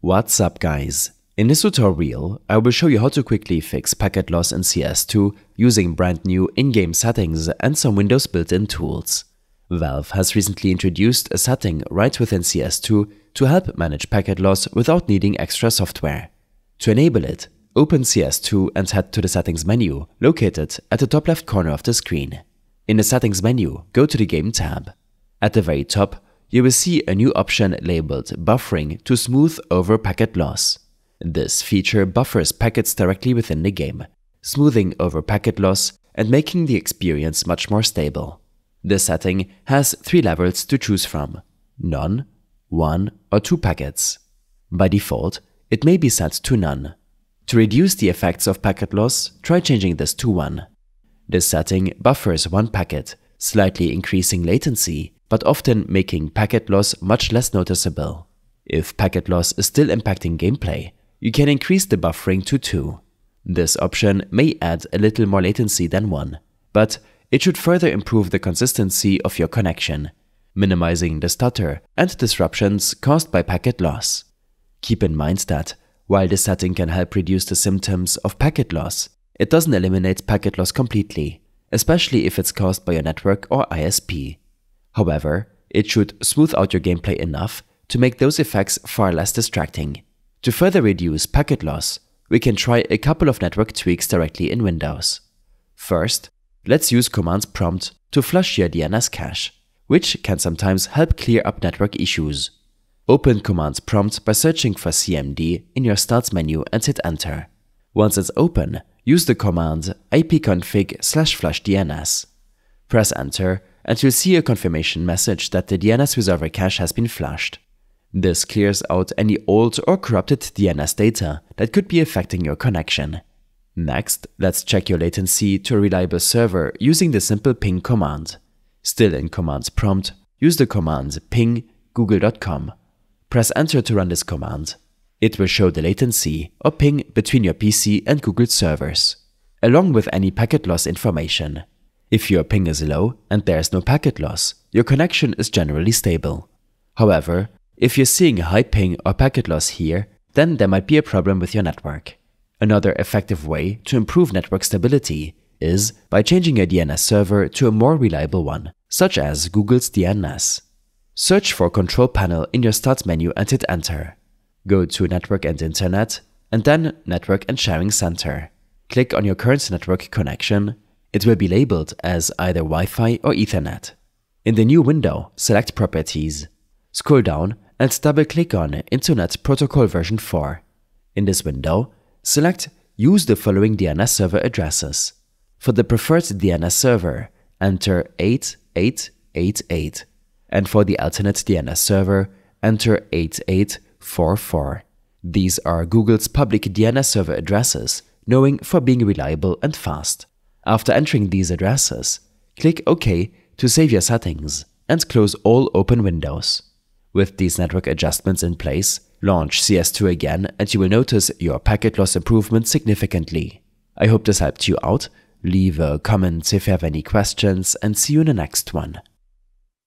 What's up, guys? In this tutorial, I will show you how to quickly fix packet loss in CS2 using brand new in-game settings and some Windows built-in tools. Valve has recently introduced a setting right within CS2 to help manage packet loss without needing extra software. To enable it, open CS2 and head to the settings menu located at the top left corner of the screen. In the settings menu, go to the game tab. At the very top, you will see a new option labeled Buffering to smooth over packet loss. This feature buffers packets directly within the game, smoothing over packet loss and making the experience much more stable. This setting has three levels to choose from: none, one, or two packets. By default, it may be set to none. To reduce the effects of packet loss, try changing this to 1. This setting buffers one packet, slightly increasing latency, but often making packet loss much less noticeable. If packet loss is still impacting gameplay, you can increase the buffering to 2. This option may add a little more latency than 1, but it should further improve the consistency of your connection, minimizing the stutter and disruptions caused by packet loss. Keep in mind that, while this setting can help reduce the symptoms of packet loss, it doesn't eliminate packet loss completely, especially if it's caused by your network or ISP. However, it should smooth out your gameplay enough to make those effects far less distracting. To further reduce packet loss, we can try a couple of network tweaks directly in Windows. First, let's use Command Prompt to flush your DNS cache, which can sometimes help clear up network issues. Open Command Prompt by searching for CMD in your Start menu and hit Enter. Once it's open, use the command ipconfig/flushdns. Press Enter and you'll see a confirmation message that the DNS resolver cache has been flushed. This clears out any old or corrupted DNS data that could be affecting your connection. Next, let's check your latency to a reliable server using the simple ping command. Still in Command Prompt, use the command ping google.com. Press Enter to run this command. It will show the latency or ping between your PC and Google servers, along with any packet loss information. If your ping is low and there is no packet loss, your connection is generally stable. However, if you're seeing a high ping or packet loss here, then there might be a problem with your network. Another effective way to improve network stability is by changing your DNS server to a more reliable one, such as Google's DNS. Search for Control Panel in your Start menu and hit Enter. Go to Network and Internet, and then Network and Sharing Center. Click on your current network connection. It will be labeled as either Wi-Fi or Ethernet. In the new window, select Properties. Scroll down and double-click on Internet Protocol version 4. In this window, select Use the following DNS server addresses. For the preferred DNS server, enter 8888. And for the alternate DNS server, enter 8844. These are Google's public DNS server addresses, known for being reliable and fast. After entering these addresses, click OK to save your settings and close all open windows. With these network adjustments in place, launch CS2 again and you will notice your packet loss improvement significantly. I hope this helped you out. Leave a comment if you have any questions and see you in the next one.